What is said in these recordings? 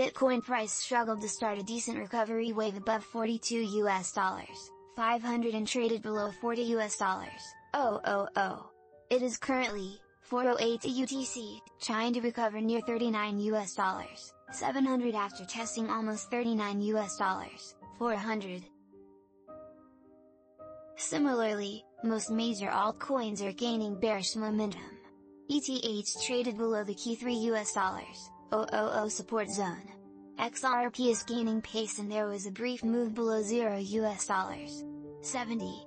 Bitcoin price struggled to start a decent recovery wave above $42,500 and traded below $40,000. It is currently 408 UTC, trying to recover near $39,700 after testing almost $39,400. Similarly, most major altcoins are gaining bearish momentum. ETH traded below the key $3 support zone. XRP is gaining pace and there was a brief move below $0.70.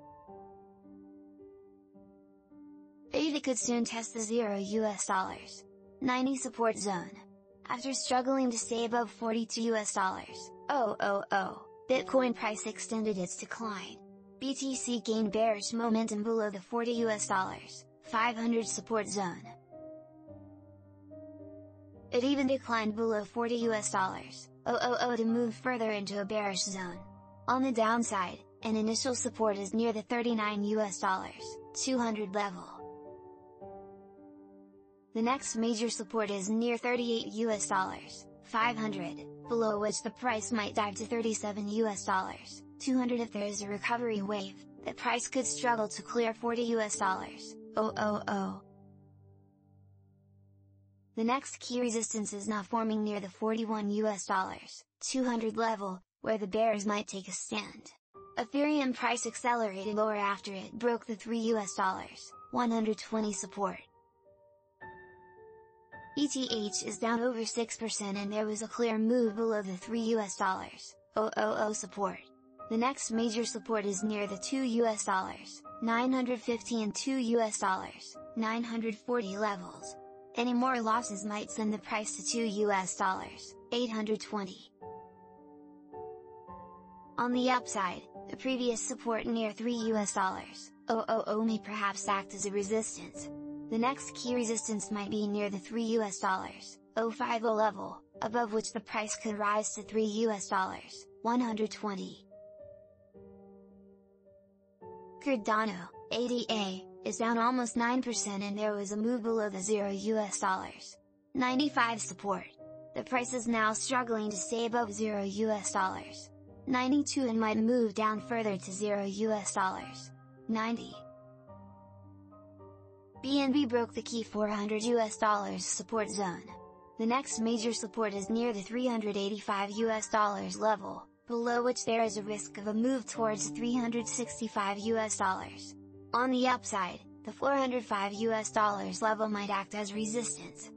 Theta could soon test the $0.90 support zone. After struggling to stay above $42,000, Bitcoin price extended its decline. BTC gained bearish momentum below the $40,500 support zone. It even declined below $40,000 to move further into a bearish zone. On the downside, an initial support is near the $39,200 level. The next major support is near $38,500, below which the price might dive to $37,200 if there is a recovery wave. The price could struggle to clear $40,000. The next key resistance is now forming near the $41,200 level, where the bears might take a stand. Ethereum price accelerated lower after it broke the $3.120 support. ETH is down over 6% and there was a clear move below the $3.000 support. The next major support is near the $2.950 and $2.940 levels. Any more losses might send the price to $2.820. On the upside, the previous support near $3.000 may perhaps act as a resistance. The next key resistance might be near the $3.050 level, above which the price could rise to $3.120. Cardano, ADA, is down almost 9% and there was a move below the $0.95 support. The price is now struggling to stay above $0.92 and might move down further to $0.90. BNB broke the key $400 support zone. The next major support is near the $385 level, below which there is a risk of a move towards $365. On the upside, the $405 level might act as resistance.